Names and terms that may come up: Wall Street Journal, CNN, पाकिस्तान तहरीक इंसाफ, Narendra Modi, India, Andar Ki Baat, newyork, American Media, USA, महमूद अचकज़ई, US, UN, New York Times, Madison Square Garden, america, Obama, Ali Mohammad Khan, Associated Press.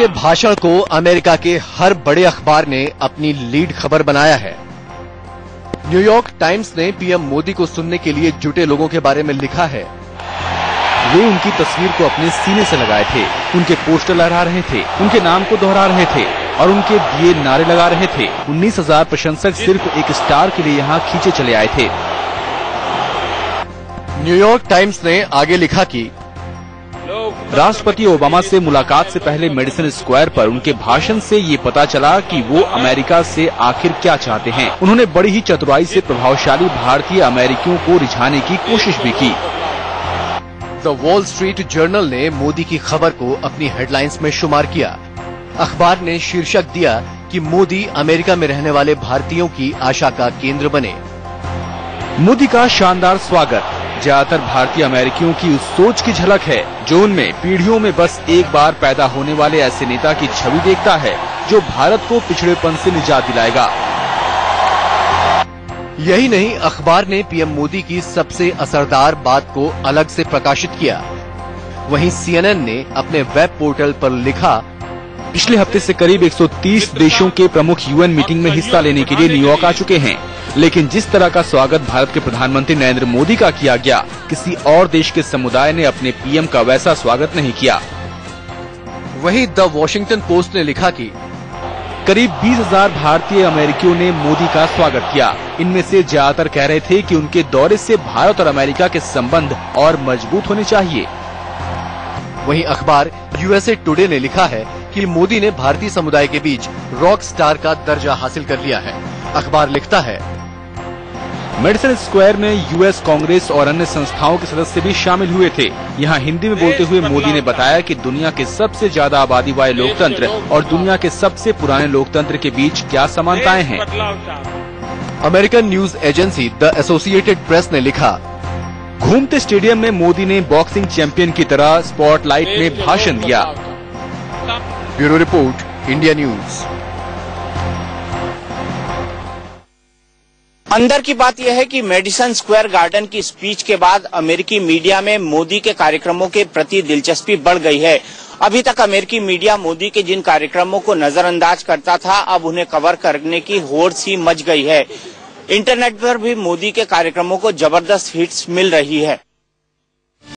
के भाषण को अमेरिका के हर बड़े अखबार ने अपनी लीड खबर बनाया है। न्यूयॉर्क टाइम्स ने पीएम मोदी को सुनने के लिए जुटे लोगों के बारे में लिखा है, वे उनकी तस्वीर को अपने सीने से लगाए थे, उनके पोस्टर लहरा रहे थे, उनके नाम को दोहरा रहे थे और उनके दिए नारे लगा रहे थे। 19,000 प्रशंसक सिर्फ एक स्टार के लिए यहाँ खींचे चले आए थे। न्यूयॉर्क टाइम्स ने आगे लिखा कि राष्ट्रपति ओबामा से मुलाकात से पहले मेडिसन स्क्वायर पर उनके भाषण से ये पता चला कि वो अमेरिका से आखिर क्या चाहते हैं। उन्होंने बड़ी ही चतुराई से प्रभावशाली भारतीय अमेरिकियों को रिझाने की कोशिश भी की। द वॉल स्ट्रीट जर्नल ने मोदी की खबर को अपनी हेडलाइंस में शुमार किया। अखबार ने शीर्षक दिया कि मोदी अमेरिका में रहने वाले भारतीयों की आशा का केंद्र बने। मोदी का शानदार स्वागत ज्यादातर भारतीय अमेरिकियों की उस सोच की झलक है जो उनमें पीढ़ियों में बस एक बार पैदा होने वाले ऐसे नेता की छवि देखता है जो भारत को पिछड़ेपन से निजात दिलाएगा। यही नहीं, अखबार ने पीएम मोदी की सबसे असरदार बात को अलग से प्रकाशित किया। वहीं CNN ने अपने वेब पोर्टल पर लिखा, पिछले हफ्ते से करीब 130 देशों के प्रमुख UN मीटिंग में हिस्सा लेने के लिए न्यूयॉर्क आ चुके हैं, लेकिन जिस तरह का स्वागत भारत के प्रधानमंत्री नरेंद्र मोदी का किया गया, किसी और देश के समुदाय ने अपने पीएम का वैसा स्वागत नहीं किया। वहीं द वॉशिंगटन पोस्ट ने लिखा कि करीब 20,000 भारतीय अमेरिकियों ने मोदी का स्वागत किया। इनमें से ज्यादातर कह रहे थे कि उनके दौरे से भारत और अमेरिका के संबंध और मजबूत होने चाहिए। वहीं अखबार USA टुडे ने लिखा है कि मोदी ने भारतीय समुदाय के बीच रॉक स्टार का दर्जा हासिल कर लिया है। अखबार लिखता है, मेडिसन स्क्वायर में US कांग्रेस और अन्य संस्थाओं के सदस्य भी शामिल हुए थे। यहाँ हिंदी में बोलते हुए मोदी ने बताया कि दुनिया के सबसे ज्यादा आबादी वाले लोकतंत्र और दुनिया के सबसे पुराने लोकतंत्र के बीच क्या समानताएं हैं। American news agency the Associated Press ने लिखा, घूमते स्टेडियम में मोदी ने बॉक्सिंग चैंपियन की तरह स्पॉटलाइट में भाषण दिया। Bureau report, India news. अंदर की बात यह है कि मेडिसन स्क्वायर गार्डन की स्पीच के बाद अमेरिकी मीडिया में मोदी के कार्यक्रमों के प्रति दिलचस्पी बढ़ गई है। अभी तक अमेरिकी मीडिया मोदी के जिन कार्यक्रमों को नजरअंदाज करता था, अब उन्हें कवर करने की होड़ सी मच गई है। इंटरनेट पर भी मोदी के कार्यक्रमों को जबरदस्त हिट्स मिल रही है।